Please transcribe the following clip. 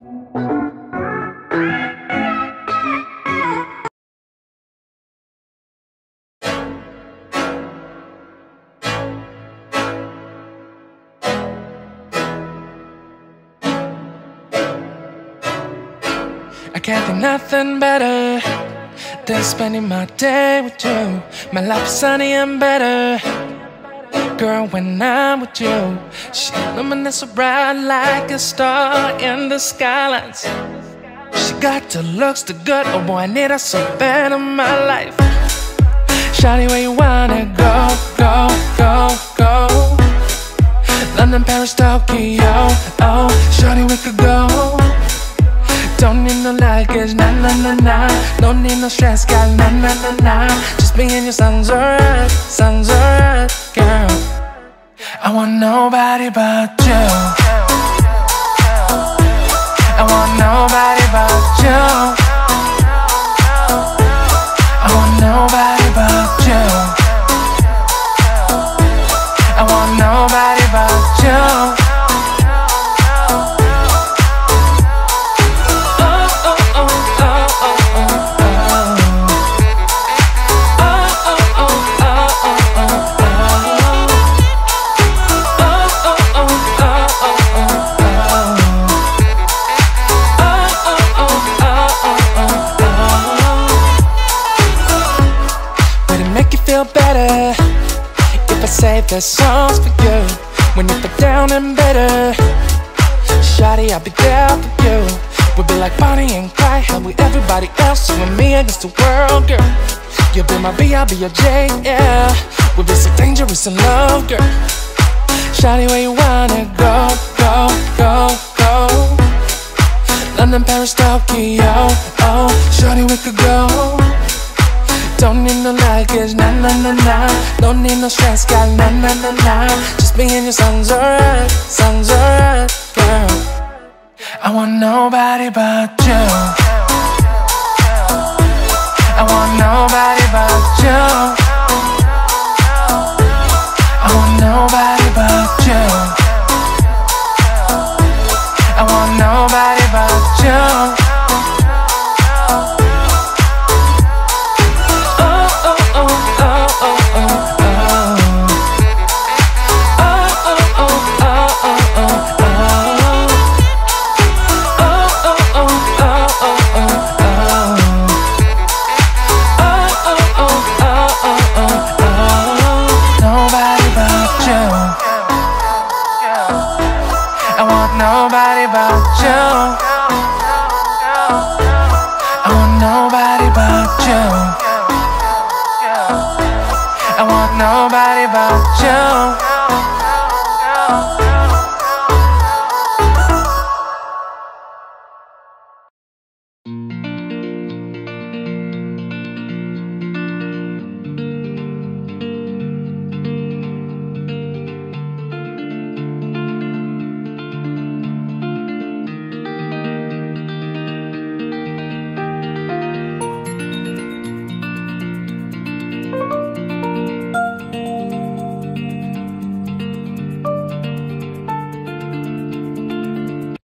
I can't think nothing better than spending my day with you. My life's sunny and better, girl, when I'm with you. She illuminates so bright like a star in the skylines. She got the looks, the good, oh boy, I need her so bad in my life. Shawty, where you wanna go, go, go, go? London, Paris, Tokyo, oh, shawty, we could go. Don't need no luggage, na na na na. Don't need no stress, girl, na na na na. Just be in your sun's alright, girl. I want nobody but you. I want nobody but you. I want nobody but you. I want nobody but you. Better if I say this song's for you. When you put down and better, shawty, I'll be there for you. We'll be like Bonnie and Clyde, how we everybody else, you and me against the world, girl. You'll be my B, I'll be your J, yeah. We'll be so dangerous in love, girl. Shawty, where you wanna go, go, go, go? London, Paris, Tokyo, oh, shawty, we could go. Don't need no luggage, na na na na. Don't need no stress, girl, na na na na. Just be in your sun's alright, girl. I want nobody but you. I want nobody but you. I want nobody but you. I want nobody but you. Nobody but you. I want nobody but you. I want nobody but you.